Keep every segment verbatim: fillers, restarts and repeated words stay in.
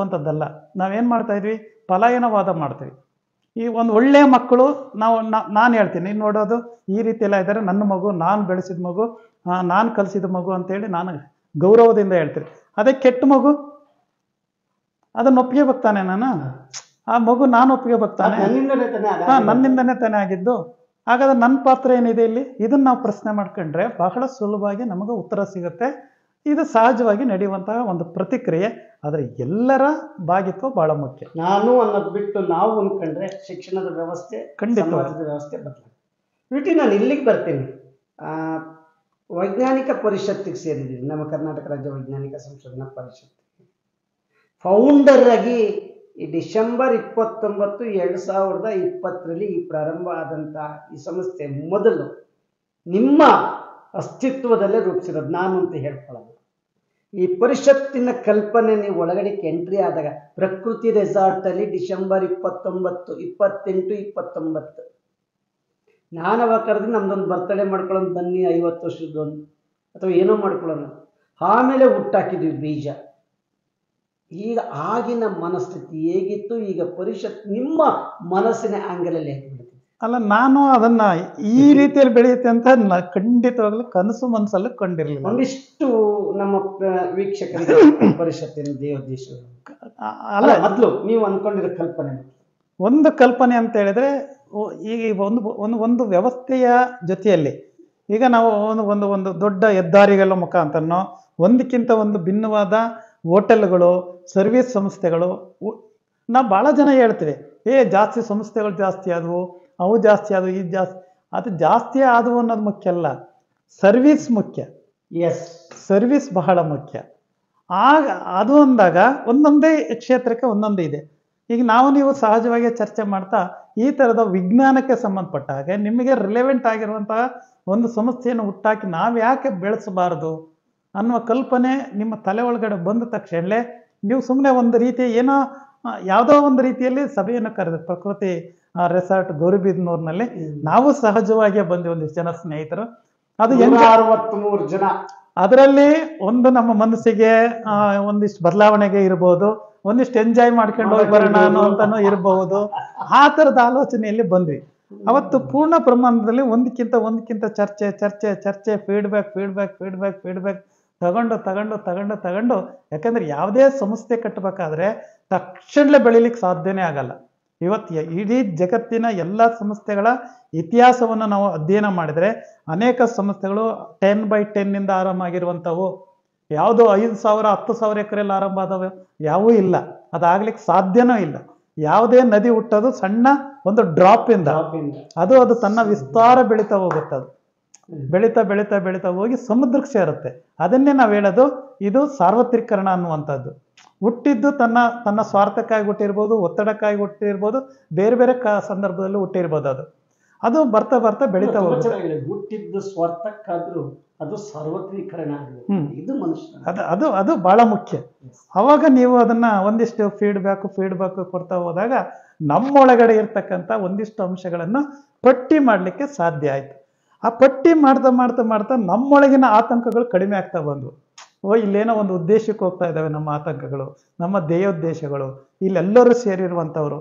ಬೆಳೆಸುವಂಥದ್ದಲ್ಲ. ನಾವೇನು ಮಾಡ್ತಾಯಿದ್ವಿ, ಪಲಾಯನವಾದ ಮಾಡ್ತೀವಿ. ಈ ಒಂದು ಒಳ್ಳೆಯ ಮಕ್ಕಳು ನಾವು ನಾನು ಹೇಳ್ತೀನಿ, ನೀನು ನೋಡೋದು ಈ ರೀತಿ ಎಲ್ಲ ಇದ್ದಾರೆ, ನನ್ನ ಮಗು, ನಾನು ಬೆಳೆಸಿದ ಮಗು, ನಾನು ಕಲಿಸಿದ ಮಗು ಅಂತೇಳಿ ನಾನು ಗೌರವದಿಂದ ಹೇಳ್ತೀನಿ. ಅದೇ ಕೆಟ್ಟ ಮಗು ಅದನ್ನು ಒಪ್ಪಿಗೆ ಬರ್ತಾನೆ, ನಾನು ಆ ಮಗು ನಾನು ಒಪ್ಪಿಗೆ ಬರ್ತಾನೆ, ನನ್ನಿಂದನೇ ತಾನೇ ಆಗಿದ್ದು, ಹಾಗಾದ್ರೆ ನನ್ನ ಪಾತ್ರ ಏನಿದೆ ಇಲ್ಲಿ? ಇದನ್ನ ನಾವು ಪ್ರಶ್ನೆ ಮಾಡ್ಕೊಂಡ್ರೆ ಬಹಳ ಸುಲಭವಾಗಿ ನಮಗೆ ಉತ್ತರ ಸಿಗುತ್ತೆ. ಇದು ಸಹಜವಾಗಿ ನಡೆಯುವಂತಹ ಒಂದು ಪ್ರತಿಕ್ರಿಯೆ. ಆದರೆ ಎಲ್ಲರ ಭಾಗಿತ್ವ ಬಹಳ ಮುಖ್ಯ. ನಾನು ಅನ್ನೋದು ಬಿಟ್ಟು ನಾವು ಅಂದ್ಕೊಂಡ್ರೆ ಶಿಕ್ಷಣದ ವ್ಯವಸ್ಥೆ, ಸಮಾಜದ ವ್ಯವಸ್ಥೆ ಬದಲಾಗುತ್ತೆ. ವಿಟಿ, ನಾನು ಇಲ್ಲಿಗೆ ಬರ್ತೀನಿ. ವೈಜ್ಞಾನಿಕ ಪರಿಷತ್ತಿಗೆ ಸೇರಿದ್ದೀವಿ, ನಮ್ಮ ಕರ್ನಾಟಕ ರಾಜ್ಯ ವೈಜ್ಞಾನಿಕ ಸಂಶೋಧನಾ ಪರಿಷತ್ ಫೌಂಡರ್ ಆಗಿ ಈ ಡಿಸೆಂಬರ್ ಇಪ್ಪತ್ತೊಂಬತ್ತು ಎರಡು ಸಾವಿರದ ಇಪ್ಪತ್ತರಲ್ಲಿ ಈ ಪ್ರಾರಂಭ ಆದಂಥ ಈ ಸಂಸ್ಥೆ ಮೊದಲು ನಿಮ್ಮ ಅಸ್ತಿತ್ವದಲ್ಲೇ ರೂಪಿಸಿರೋದು ನಾನು ಅಂತ ಹೇಳ್ಕೊಳ್ಳೋದು. ಈ ಪರಿಷತ್ತಿನ ಕಲ್ಪನೆ ನೀವು ಒಳಗಡೆಗೆ ಎಂಟ್ರಿ ಆದಾಗ ಪ್ರಕೃತಿ ರೆಸಾರ್ಟಲ್ಲಿ ಡಿಸೆಂಬರ್ ಇಪ್ಪತ್ತೊಂಬತ್ತು ಇಪ್ಪತ್ತೆಂಟು ಇಪ್ಪತ್ತೊಂಬತ್ತು ನಾನು ಅವಾಗ ಕರೆದು ನಮ್ದೊಂದು ಬರ್ತಡೇ ಮಾಡ್ಕೊಳ್ಳೋಣ ಬನ್ನಿ, ಐವತ್ತು ವರ್ಷದೊಂದು ಅಥವಾ ಏನೋ ಮಾಡ್ಕೊಳ್ಳೋಣ, ಆಮೇಲೆ ಹುಟ್ಟಾಕಿದ್ವಿ ಬೀಜ. ಈಗ ಆಗಿನ ಮನಸ್ಥಿತಿ ಹೇಗಿತ್ತು, ಈಗ ಪರಿಷತ್ ನಿಮ್ಮ ಮನಸ್ಸಿನ ಆಂಗಲಲ್ಲಿ ಹೇಗಿಬಿಡುತ್ತೆ ಅಲ್ಲ? ನಾನು ಅದನ್ನ ಈ ರೀತಿಯಲ್ಲಿ ಬೆಳೆಯುತ್ತೆ ಅಂತ ಖಂಡಿತವಾಗ್ಲೂ ಕನಸು ಮನಸ್ಸಲ್ಲೂ ಕಂಡಿರಲಿಲ್ಲ. ಒಂದಿಷ್ಟು ನಮ್ಮ ವೀಕ್ಷಕರಿಗೆ ಪರಿಷತ್ತಿನ ದೇವದೇಶ ಅಲ್ಲ, ಮೊದಲು ನೀವು ಅಂದ್ಕೊಂಡಿರೋ ಕಲ್ಪನೆ ಒಂದು ಕಲ್ಪನೆ ಅಂತ ಹೇಳಿದ್ರೆ, ಈಗ ಒಂದು ಒಂದು ಒಂದು ವ್ಯವಸ್ಥೆಯ ಜೊತೆಯಲ್ಲಿ ಈಗ ನಾವು ಒಂದು ಒಂದು ಒಂದು ದೊಡ್ಡ ಹೆದ್ದಾರಿಗಳ ಮುಖಾಂತರನೋ ಒಂದಕ್ಕಿಂತ ಒಂದು ಭಿನ್ನವಾದ ಹೋಟೆಲ್ಗಳು, ಸರ್ವಿಸ್ ಸಂಸ್ಥೆಗಳು, ನಾವು ಭಾಳ ಜನ ಹೇಳ್ತೀವಿ, ಏ ಜಾಸ್ತಿ ಸಂಸ್ಥೆಗಳು ಜಾಸ್ತಿ ಆದವು, ಅವು ಜಾಸ್ತಿ ಆದವು, ಇದು ಜಾಸ್ತಿ ಅದು ಜಾಸ್ತಿ ಆದವು ಅನ್ನೋದು ಮುಖ್ಯ ಅಲ್ಲ, ಸರ್ವಿಸ್ ಮುಖ್ಯ. ಎಸ್, ಸರ್ವಿಸ್ ಬಹಳ ಮುಖ್ಯ. ಆಗ ಅದು ಅಂದಾಗ ಒಂದೊಂದೇ ಕ್ಷೇತ್ರಕ್ಕೆ ಒಂದೊಂದೇ ಇದೆ. ಈಗ ನಾವು ನೀವು ಸಹಜವಾಗಿ ಚರ್ಚೆ ಮಾಡ್ತಾ ಈ ಥರದ ವಿಜ್ಞಾನಕ್ಕೆ ಸಂಬಂಧಪಟ್ಟ ಹಾಗೆ ನಿಮಗೆ ರಿಲೆವೆಂಟ್ ಆಗಿರುವಂತಹ ಒಂದು ಸಂಸ್ಥೆಯನ್ನು ಹುಟ್ಟಾಕಿ ನಾವು ಯಾಕೆ ಬೆಳೆಸಬಾರ್ದು ಅನ್ನುವ ಕಲ್ಪನೆ ನಿಮ್ಮ ತಲೆ ಒಳಗಡೆ ಬಂದ ತಕ್ಷಣಲೇ ನೀವು ಸುಮ್ಮನೆ ಒಂದು ರೀತಿ ಏನೋ ಯಾವುದೋ ಒಂದು ರೀತಿಯಲ್ಲಿ ಸಭೆಯನ್ನು ಕರೆದು ಪ್ರಕೃತಿ ರೆಸಾರ್ಟ್ ಗೌರಿಬಿದನೂರಿನಲ್ಲಿ ನಾವು ಸಹಜವಾಗಿಯೇ ಬಂದು ಒಂದಿಷ್ಟು ಜನ ಸ್ನೇಹಿತರು, ಅದು ಹೆಂಗೆ ಅರವತ್ಮೂರು ಜನ, ಅದರಲ್ಲಿ ಒಂದು ನಮ್ಮ ಮನಸ್ಸಿಗೆ ಒಂದಿಷ್ಟು ಬದಲಾವಣೆಗೆ ಇರಬಹುದು, ಒಂದಿಷ್ಟು ಎಂಜಾಯ್ ಮಾಡ್ಕೊಂಡು ಹೋಗಿ ಬರೋಣ ಅನ್ನೋಂತನೂ ಇರಬಹುದು. ಆ ಥರದ ಆಲೋಚನೆಯಲ್ಲಿ ಬಂದ್ವಿ. ಅವತ್ತು ಪೂರ್ಣ ಪ್ರಮಾಣದಲ್ಲಿ ಒಂದಕ್ಕಿಂತ ಒಂದಕ್ಕಿಂತ ಚರ್ಚೆ ಚರ್ಚೆ ಚರ್ಚೆ ಫೀಡ್ಬ್ಯಾಕ್ ಫೀಡ್ಬ್ಯಾಕ್ ಫೀಡ್ಬ್ಯಾಕ್ ಫೀಡ್ಬ್ಯಾಕ್ ತಗೊಂಡು ತಗೊಂಡು ತಗೊಂಡು ತಗೊಂಡು ಯಾಕಂದರೆ ಯಾವುದೇ ಸಂಸ್ಥೆ ಕಟ್ಟಬೇಕಾದ್ರೆ ತಕ್ಷಣಲೇ ಬೆಳೀಲಿಕ್ಕೆ ಸಾಧ್ಯನೇ ಆಗಲ್ಲ. ಇವತ್ತು ಇಡೀ ಜಗತ್ತಿನ ಎಲ್ಲ ಸಂಸ್ಥೆಗಳ ಇತಿಹಾಸವನ್ನು ನಾವು ಅಧ್ಯಯನ ಮಾಡಿದರೆ ಅನೇಕ ಸಂಸ್ಥೆಗಳು ಟೆನ್ ಬೈ ಟೆನ್ನಿಂದ ಆರಂಭ ಆಗಿರುವಂಥವು, ಯಾವುದೋ ಐದು ಸಾವಿರ ಹತ್ತು ಸಾವಿರ ಎಕರೆಯಲ್ಲಿ ಆರಂಭ ಆದವು ಯಾವೂ ಇಲ್ಲ, ಅದಾಗ್ಲಿಕ್ಕೆ ಸಾಧ್ಯನೂ ಇಲ್ಲ. ಯಾವುದೇ ನದಿ ಹುಟ್ಟೋದು ಸಣ್ಣ ಒಂದು ಡ್ರಾಪಿಂದ, ಅದು ಅದು ತನ್ನ ವಿಸ್ತಾರ ಬೆಳೀತಾ ಹೋಗುತ್ತೆ, ಅದು ಬೆಳೀತಾ ಬೆಳೀತಾ ಬೆಳೀತಾ ಹೋಗಿ ಸಮುದ್ರಕ್ಕೆ ಸೇರುತ್ತೆ. ಅದನ್ನೇ ನಾವು ಹೇಳೋದು ಇದು ಸಾರ್ವತ್ರಿಕರಣ ಅನ್ನುವಂಥದ್ದು. ಹುಟ್ಟಿದ್ದು ತನ್ನ ತನ್ನ ಸ್ವಾರ್ಥಕ್ಕಾಗಿ ಹುಟ್ಟಿರ್ಬೋದು, ಒತ್ತಡಕ್ಕಾಗಿ ಹುಟ್ಟಿರ್ಬೋದು, ಬೇರೆ ಬೇರೆ ಕ ಸಂದರ್ಭದಲ್ಲೂ ಹುಟ್ಟಿರ್ಬೋದು. ಅದು ಅದು ಬರ್ತಾ ಬರ್ತಾ ಬೆಳೀತಾ ಹೋಗುತ್ತೆ. ಹುಟ್ಟಿದ್ದು ಸ್ವಾರ್ಥಕ್ಕಾದ್ರೂ ಅದು ಸಾರ್ವತ್ರಿಕರಣ, ಇದು ಮನುಷ್ಯ, ಅದು ಅದು ಅದು ಬಹಳ ಮುಖ್ಯ. ಅವಾಗ ನೀವು ಅದನ್ನ ಒಂದಿಷ್ಟು ಫೀಡ್ಬ್ಯಾಕ್ ಫೀಡ್ಬ್ಯಾಕ್ ಕೊಡ್ತಾ ಹೋದಾಗ ನಮ್ಮೊಳಗಡೆ ಇರ್ತಕ್ಕಂಥ ಒಂದಿಷ್ಟು ಅಂಶಗಳನ್ನು ಪಟ್ಟಿ ಮಾಡಲಿಕ್ಕೆ ಸಾಧ್ಯ ಆಯಿತು. ಆ ಪಟ್ಟಿ ಮಾಡ್ತಾ ಮಾಡ್ತಾ ಮಾಡ್ತಾ ನಮ್ಮೊಳಗಿನ ಆತಂಕಗಳು ಕಡಿಮೆ ಆಗ್ತಾ ಬಂದವು. ಓ, ಇಲ್ಲೇನೋ ಒಂದು ಉದ್ದೇಶಕ್ಕೆ ಹೋಗ್ತಾ ಇದ್ದಾವೆ ನಮ್ಮ ಆತಂಕಗಳು, ನಮ್ಮ ಧ್ಯೇಯೋದ್ದೇಶಗಳು, ಇಲ್ಲೆಲ್ಲರೂ ಸೇರಿರುವಂಥವ್ರು,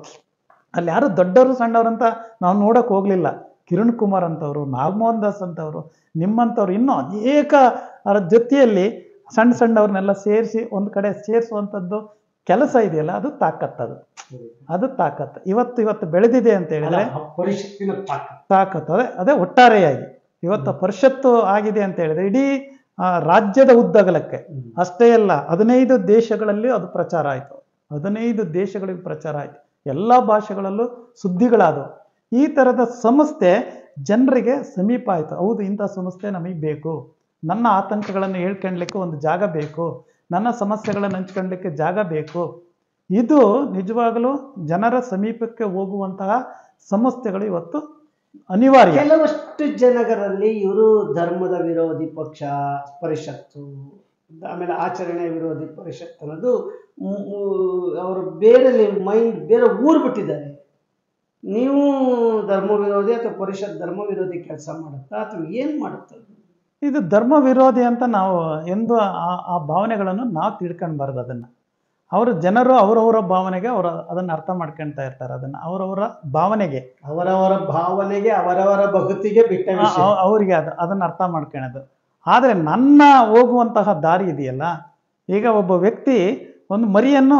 ಅಲ್ಲಿ ಯಾರು ದೊಡ್ಡವರು ಸಣ್ಣವ್ರಂತ ನಾವು ನೋಡೋಕೆ ಹೋಗಲಿಲ್ಲ. ಕಿರಣ್ ಕುಮಾರ್ ಅಂತವರು, ನಾಗಮೋಹನ್ ದಾಸ್ ಅಂತವರು, ನಿಮ್ಮಂಥವ್ರು ಇನ್ನೂ ಅನೇಕ ಅವರ ಜೊತೆಯಲ್ಲಿ ಸಣ್ಣ ಸಣ್ಣವ್ರನ್ನೆಲ್ಲ ಸೇರಿಸಿ ಒಂದು ಕಡೆ ಸೇರಿಸುವಂಥದ್ದು ಕೆಲಸ ಇದೆಯಲ್ಲ, ಅದು ತಾಕತ್ತದು, ಅದು ತಾಕತ್ತು. ಇವತ್ತು ಇವತ್ತು ಬೆಳೆದಿದೆ ಅಂತ ಹೇಳಿದ್ರೆ ಪರಿಷತ್ತಿನ ತಾಕತ್ತು ಅದೇ ಅದೇ ಒಟ್ಟಾರೆಯಾಗಿ ಇವತ್ತು ಪರಿಷತ್ತು ಆಗಿದೆ ಅಂತ ಹೇಳಿದ್ರೆ ಇಡೀ ರಾಜ್ಯದ ಉದ್ದಗಲಕ್ಕೆ ಅಷ್ಟೇ ಅಲ್ಲ, ಹದಿನೈದು ದೇಶಗಳಲ್ಲಿ ಅದು ಪ್ರಚಾರ ಆಯಿತು, ಹದಿನೈದು ದೇಶಗಳಿಗೆ ಪ್ರಚಾರ ಆಯಿತು, ಎಲ್ಲ ಭಾಷೆಗಳಲ್ಲೂ ಸುದ್ದಿಗಳಾದವು. ಈ ಥರದ ಸಂಸ್ಥೆ ಜನರಿಗೆ ಸಮೀಪ ಆಯಿತು. ಹೌದು, ಇಂಥ ಸಂಸ್ಥೆ ನಮಗೆ ಬೇಕು, ನನ್ನ ಆತಂಕಗಳನ್ನು ಹೇಳ್ಕೊಳ್ಲಿಕ್ಕೆ ಒಂದು ಜಾಗ ಬೇಕು, ನನ್ನ ಸಮಸ್ಯೆಗಳನ್ನು ಹಂಚ್ಕೊಳ್ಲಿಕ್ಕೆ ಜಾಗ ಬೇಕು. ಇದು ನಿಜವಾಗಲೂ ಜನರ ಸಮೀಪಕ್ಕೆ ಹೋಗುವಂತಹ ಸಂಸ್ಥೆಗಳು ಇವತ್ತು ಅನಿವಾರ್ಯ. ಕೆಲವಷ್ಟು ಜನಗಳಲ್ಲಿ ಇವರು ಧರ್ಮದ ವಿರೋಧಿ ಪಕ್ಷ ಪರಿಷತ್ತು, ಆಮೇಲೆ ಆಚರಣೆ ವಿರೋಧಿ ಪರಿಷತ್ತು ಅನ್ನೋದು ಅವರು ಬೇರೆ ಮೈಂಡ್ ಬೇರೆ ಊರು ಬಿಟ್ಟಿದ್ದಾರೆ. ನೀವು ಧರ್ಮ ವಿರೋಧಿ ಅಥವಾ ಪರಿಷತ್ ಧರ್ಮ ವಿರೋಧಿ ಕೆಲಸ ಮಾಡುತ್ತಾ ಅಥವಾ ಏನು ಮಾಡುತ್ತೆ? ಇದು ಧರ್ಮ ವಿರೋಧಿ ಅಂತ ನಾವು ಎಂದು ಆ ಭಾವನೆಗಳನ್ನು ನಾವು ತಿಳ್ಕೊಳ್ಬಾರ್ದು. ಅದನ್ನು ಅವರ ಜನರು ಅವರವರ ಭಾವನೆಗೆ ಅವರು ಅದನ್ನ ಅರ್ಥ ಮಾಡ್ಕೊಂತಾ ಇರ್ತಾರೆ. ಅದನ್ನ ಅವರವರ ಭಾವನೆಗೆ ಅವರವರ ಭಾವನೆಗೆ ಅವರವರ ಭಕ್ತಿಗೆ ಬಿಟ್ಟ ವಿಷಯ ಅವರಿಗೆ ಅದು ಅದನ್ನ ಅರ್ಥ ಮಾಡ್ಕೊಳ್ಳೋದು. ಆದರೆ ನನ್ನ ಹೋಗುವಂತಹ ದಾರಿ ಇದೆಯಲ್ಲ, ಈಗ ಒಬ್ಬ ವ್ಯಕ್ತಿ ಒಂದು ಮರಿಯನ್ನು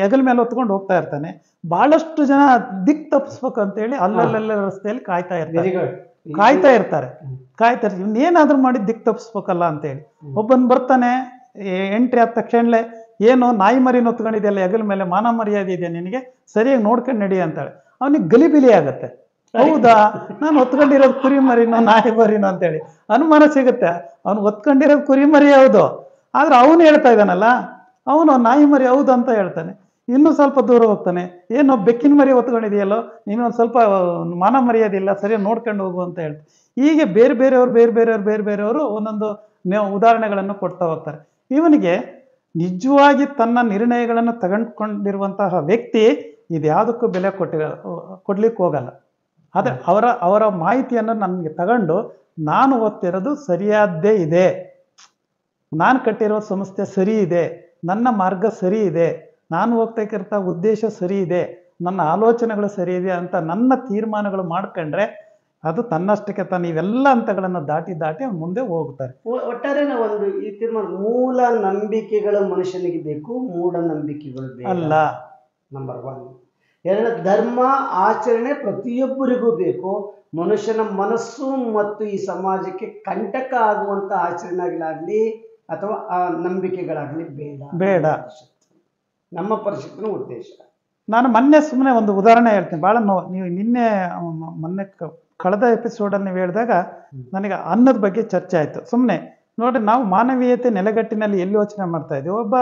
ಹೆಗಲ ಮೇಲೆ ಹೊತ್ಕೊಂಡು ಹೋಗ್ತಾ ಇರ್ತಾನೆ, ಬಹಳಷ್ಟು ಜನ ದಿಕ್ ತಪ್ಪಿಸ್ಬೇಕು ಅಂತ ಹೇಳಿ ಅಲ್ಲಲ್ಲೆಲ್ಲ ರಸ್ತೆಯಲ್ಲಿ ಕಾಯ್ತಾ ಇರ್ತಾರೆ ಕಾಯ್ತಾ ಇರ್ತಾರೆ ಕಾಯ್ತಾ ಇರ್ತಾರೆ ಇವನೇನಾದ್ರೂ ಮಾಡಿ ದಿಕ್ ತಪ್ಪಿಸ್ಬೇಕಲ್ಲ ಅಂತೇಳಿ. ಒಬ್ಬನ್ ಬರ್ತಾನೆ, ಎಂಟ್ರಿ ಆದ ತಕ್ಷಣಲೇ ಏನೋ ನಾಯಿ ಮರಿ ಹೊತ್ಕೊಂಡಿದೆಯಲ್ಲ ಹೆಗಲ ಮೇಲೆ, ಮಾನ ಮರ್ಯಾದೆ ಇದೆ ನಿನಗೆ, ಸರಿಯಾಗಿ ನೋಡ್ಕೊಂಡು ನಡಿ ಅಂತಾಳೆ. ಅವನಿಗೆ ಗಲಿಬಿಲಿ ಆಗತ್ತೆ, ಹೌದಾ ನಾನು ಹೊತ್ಕೊಂಡಿರೋದು ಕುರಿ ಮರಿನೋ ನಾಯಿ ಮರಿನೋ ಅಂತೇಳಿ ಅನುಮಾನ ಸಿಗುತ್ತೆ. ಅವ್ನು ಹೊತ್ಕೊಂಡಿರೋದು ಕುರಿ ಮರಿ ಹೌದು, ಆದ್ರೆ ಅವನು ಹೇಳ್ತಾ ಇದ್ದಾನಲ್ಲ ಅವನು ನಾಯಿ ಮರಿ ಹೌದು ಅಂತ ಹೇಳ್ತಾನೆ. ಇನ್ನೂ ಸ್ವಲ್ಪ ದೂರ ಹೋಗ್ತಾನೆ, ಏನೋ ಬೆಕ್ಕಿನ ಮರಿ ಹೊತ್ಕೊಂಡಿದೆಯಲ್ಲೋ ನೀನು ಒಂದು ಸ್ವಲ್ಪ ಮಾನ ಮರ್ಯಾದೆ ಇಲ್ಲ, ಸರಿಯಾಗಿ ನೋಡ್ಕೊಂಡು ಹೋಗು ಅಂತ ಹೇಳ್ತಾರೆ. ಹೀಗೆ ಬೇರೆ ಬೇರೆಯವ್ರು ಬೇರೆ ಬೇರೆಯವ್ರು ಬೇರೆ ಬೇರೆಯವರು ಒಂದೊಂದು ಉದಾಹರಣೆಗಳನ್ನು ಕೊಡ್ತಾ ಹೋಗ್ತಾರೆ. ಇವನಿಗೆ ನಿಜವಾಗಿ ತನ್ನ ನಿರ್ಣಯಗಳನ್ನು ತಗೊಂಡ್ಕೊಂಡಿರುವಂತಹ ವ್ಯಕ್ತಿ ಇದ್ಯಾವುದಕ್ಕೂ ಬೆಲೆ ಕೊಟ್ಟಿರ ಕೊಡ್ಲಿಕ್ಕೆ ಹೋಗಲ್ಲ. ಆದರೆ ಅವರ ಅವರ ಮಾಹಿತಿಯನ್ನು ನನಗೆ ತಗೊಂಡು ನಾನು ಓದ್ತಿರೋದು ಸರಿಯಾದ್ದೇ ಇದೆ, ನಾನು ಕಟ್ಟಿರೋ ಸಂಸ್ಥೆ ಸರಿ ಇದೆ, ನನ್ನ ಮಾರ್ಗ ಸರಿ ಇದೆ, ನಾನು ಹೋಗ್ತಕ್ಕಿರ್ತ ಉದ್ದೇಶ ಸರಿ ಇದೆ, ನನ್ನ ಆಲೋಚನೆಗಳು ಸರಿ ಇದೆ ಅಂತ ನನ್ನ ತೀರ್ಮಾನಗಳು ಮಾಡ್ಕೊಂಡ್ರೆ ಅದು ತನ್ನಷ್ಟಕ್ಕೆ ತಾನು ಇವೆಲ್ಲ ಹಂತಗಳನ್ನು ದಾಟಿ ದಾಟಿ ಮುಂದೆ ಹೋಗ್ತಾರೆ. ಒಟ್ಟಾರೆ ನಾವು ಒಂದು ಈ ತೀರ್ಮಾನ ಮೂಲ ನಂಬಿಕೆಗಳ ಮನುಷ್ಯನಿಗೆ ಬೇಕು, ಮೂಢನಂಬಿಕೆಗಳು ಅಲ್ಲ. Number one. ಎರಡು, ಧರ್ಮ ಆಚರಣೆ ಪ್ರತಿಯೊಬ್ಬರಿಗೂ ಬೇಕು. ಮನುಷ್ಯನ ಮನಸ್ಸು ಮತ್ತು ಈ ಸಮಾಜಕ್ಕೆ ಕಂಟಕ ಆಗುವಂಥ ಆಚರಣೆಗಳಾಗಲಿ ಅಥವಾ ಆ ನಂಬಿಕೆಗಳಾಗಲಿ ಬೇಡ ಬೇಡ ನಮ್ಮ ಪರಿಷತ್ನ ಉದ್ದೇಶ. ನಾನು ಮೊನ್ನೆ ಸುಮ್ಮನೆ ಒಂದು ಉದಾಹರಣೆ ಹೇಳ್ತೀನಿ, ಭಾಳ ನೋವು. ನೀವು ನಿನ್ನೆ ಮೊನ್ನೆ ಕಳೆದ ಎಪಿಸೋಡಲ್ಲಿ ನೀವು ಹೇಳಿದಾಗ ನನಗೆ ಅನ್ನದ ಬಗ್ಗೆ ಚರ್ಚೆ ಆಯಿತು. ಸುಮ್ಮನೆ ನೋಡಿರಿ, ನಾವು ಮಾನವೀಯತೆ ನೆಲೆಗಟ್ಟಿನಲ್ಲಿ ಎಲ್ಲಿ ಯೋಚನೆ ಮಾಡ್ತಾ ಇದ್ದೀವಿ. ಒಬ್ಬ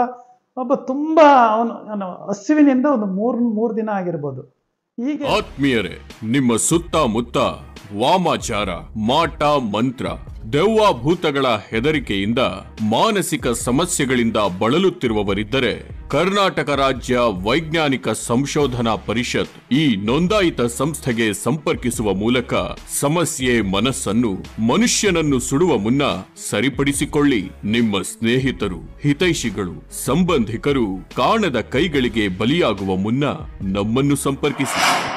ಒಬ್ಬ ತುಂಬ ಅವನು ಹಸಿವಿನಿಂದ ಒಂದು ಮೂರು ಮೂರು ದಿನ ಆಗಿರ್ಬೋದು. ಈಗ ಆತ್ಮೀಯರೇ, ನಿಮ್ಮ ಸುತ್ತಮುತ್ತ ವಾಮಾಚಾರ, ಮಾಟ ಮಂತ್ರ, ದೆವ್ವಾಭೂತಗಳ ಹೆದರಿಕೆಯಿಂದ ಮಾನಸಿಕ ಸಮಸ್ಯೆಗಳಿಂದ ಬಳಲುತ್ತಿರುವವರಿದ್ದರೆ ಕರ್ನಾಟಕ ರಾಜ್ಯ ವೈಜ್ಞಾನಿಕ ಸಂಶೋಧನಾ ಪರಿಷತ್ ಈ ನೋಂದಾಯಿತ ಸಂಸ್ಥೆಗೆ ಸಂಪರ್ಕಿಸುವ ಮೂಲಕ ಸಮಸ್ಯೆ ಮನಸ್ಸನ್ನು ಮನುಷ್ಯನನ್ನು ಸುಡುವ ಮುನ್ನ ಸರಿಪಡಿಸಿಕೊಳ್ಳಿ. ನಿಮ್ಮ ಸ್ನೇಹಿತರು, ಹಿತೈಷಿಗಳು, ಸಂಬಂಧಿಕರು ಕಾಣದ ಕೈಗಳಿಗೆ ಬಲಿಯಾಗುವ ಮುನ್ನ ನಮ್ಮನ್ನು ಸಂಪರ್ಕಿಸಿ.